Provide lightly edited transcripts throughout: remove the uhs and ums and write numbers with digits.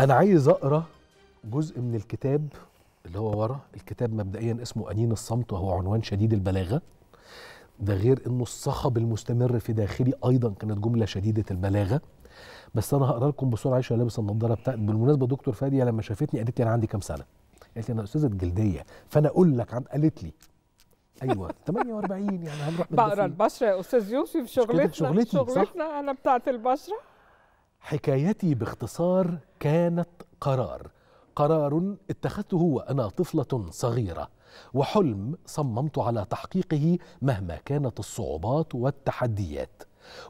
أنا عايز أقرأ جزء من الكتاب اللي هو ورا الكتاب. مبدئيا اسمه أنين الصمت، وهو عنوان شديد البلاغة، ده غير إنه الصخب المستمر في داخلي أيضا كانت جملة شديدة البلاغة. بس أنا هقرأ لكم بسرعة عشان لابس النضارة بتاعت. بالمناسبة دكتور فادية لما شافتني قالت لي أنا عندي كام سنة؟ قالت لي أنا أستاذة جلدية، فأنا أقول لك قالت لي ايوه 48 يعني هنروح بقرا البشره يا استاذ يوسف. شغلتنا انا بتاعت البشره. حكايتي باختصار كانت قرار اتخذته وانا طفله صغيره، وحلم صممت على تحقيقه مهما كانت الصعوبات والتحديات،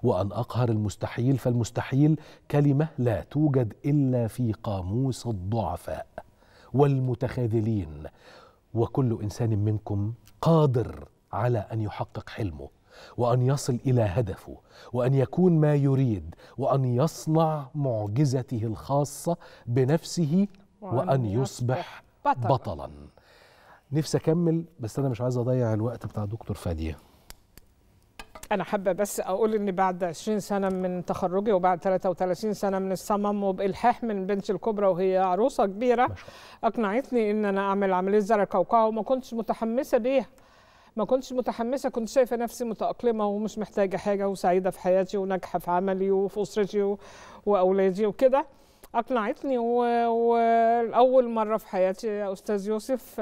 وان اقهر المستحيل، فالمستحيل كلمه لا توجد الا في قاموس الضعفاء والمتخاذلين، وكل إنسان منكم قادر على أن يحقق حلمه، وأن يصل إلى هدفه، وأن يكون ما يريد، وأن يصنع معجزته الخاصة بنفسه، وأن يصبح بطلا. نفسي أكمل بس أنا مش عايز أضيع الوقت بتاع دكتور فادية. أنا حابة بس أقول إن بعد 20 سنة من تخرجي، وبعد 33 سنة من الصمم، وبإلحاح من بنتي الكبرى وهي عروسة كبيرة، أقنعتني إن أنا أعمل عملية زرع الكوكاو. وما كنتش متحمسة بيها، ما كنتش متحمسة، كنت شايفة نفسي متأقلمة ومش محتاجة حاجة، وسعيدة في حياتي وناجحة في عملي وفي أسرتي وأولادي وكده. أقنعتني، والأول مرة في حياتي يا أستاذ يوسف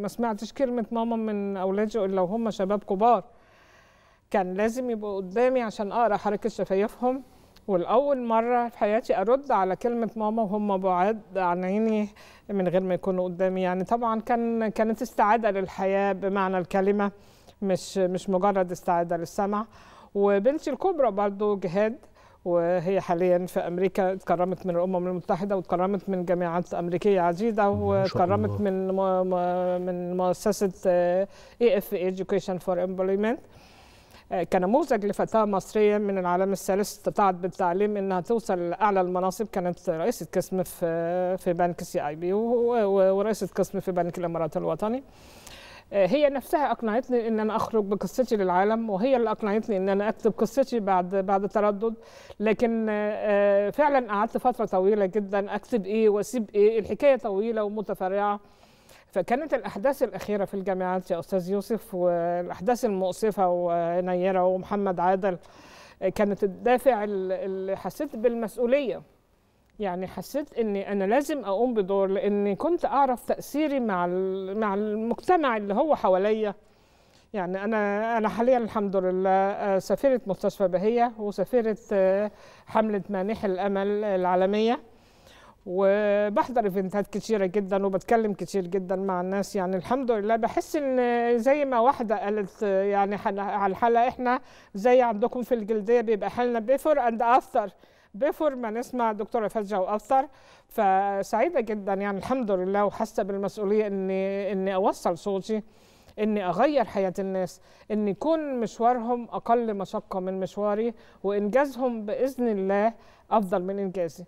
ما سمعتش كلمة ماما من أولادي إلا وهم شباب كبار. كان لازم يبقوا قدامي عشان اقرا حركه شفايفهم، والاول مره في حياتي ارد على كلمه ماما وهم بعاد عن عيني من غير ما يكونوا قدامي. يعني طبعا كانت استعاده للحياه بمعنى الكلمه، مش مجرد استعاده للسمع. وبنتي الكبرى برضو جهاد، وهي حاليا في امريكا، اتكرمت من الامم المتحده، واتكرمت من جامعات امريكيه عديده، واتكرمت من مؤسسه AF Education for Employment كنموذج لفتاة مصرية من العالم الثالث استطاعت بالتعليم انها توصل لاعلى المناصب. كانت رئيسة قسم في بنك CIB، ورئيسة قسم في بنك الامارات الوطني. هي نفسها اقنعتني ان انا اخرج بقصتي للعالم، وهي اللي اقنعتني ان انا اكتب قصتي بعد تردد. لكن فعلا قعدت فترة طويلة جدا اكتب ايه واسيب ايه، الحكاية طويلة ومتفرعة. فكانت الأحداث الأخيرة في الجامعات يا أستاذ يوسف، والأحداث المؤسفة ونيرة ومحمد عادل، كانت الدافع اللي حسيت بالمسؤولية. يعني حسيت إني أنا لازم أقوم بدور، لأني كنت أعرف تأثيري مع المجتمع اللي هو حواليا. يعني أنا حاليا الحمد لله سفيرة مستشفى بهية، وسفيرة حملة مانح الأمل العالمية، وبحضر ايفنتات كتيرة جدا، وبتكلم كتير جدا مع الناس. يعني الحمد لله بحس ان زي ما واحدة قالت يعني على الحلقة، احنا زي عندكم في الجلدية بيبقى حالنا بيفور اند افتر، بيفور ما نسمع دكتورة فادية وافتر. فسعيدة جدا يعني الحمد لله، وحاسة بالمسؤولية اني اوصل صوتي، اني اغير حياة الناس، ان يكون مشوارهم اقل مشقة من مشواري، وانجازهم باذن الله افضل من انجازي.